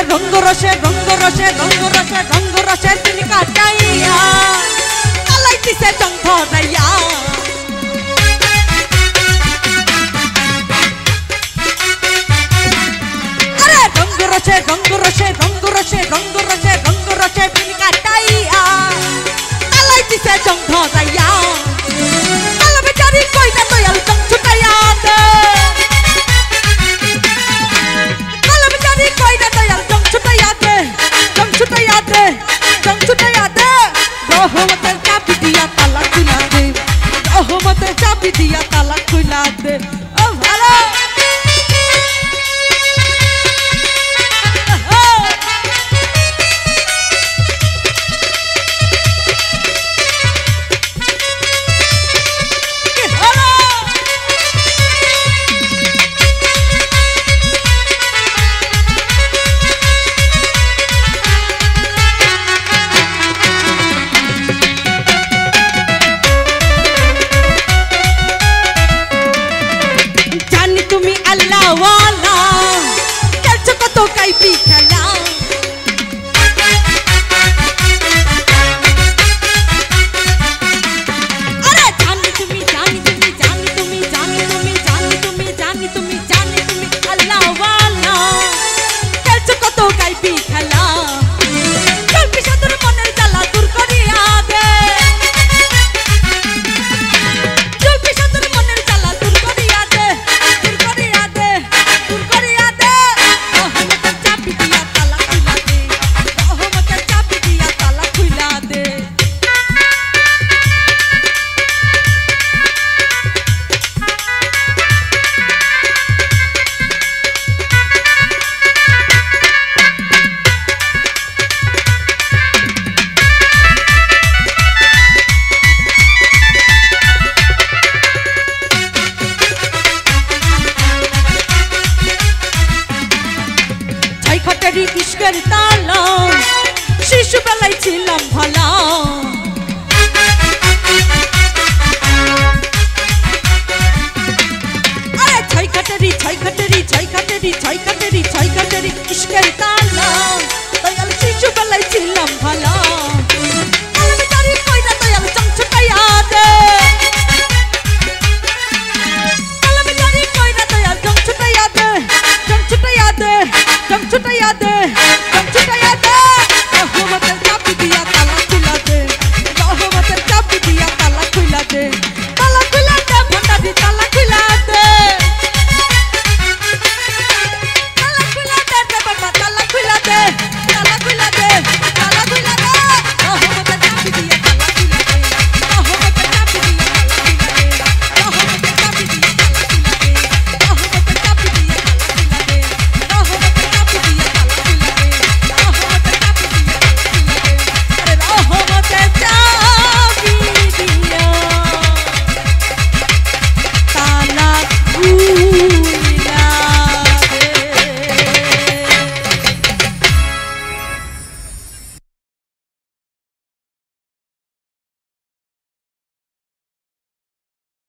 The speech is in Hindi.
रंग रशे तिनका दैया कलैती से जंग दैया अरे रंग रशे तिनका दैया कलैती से जंग दैया कल बेचारी कोई ना तो यल तंग छुटया शिशु बेलाय छिलाम भाला अरे छई खटरी इश्केर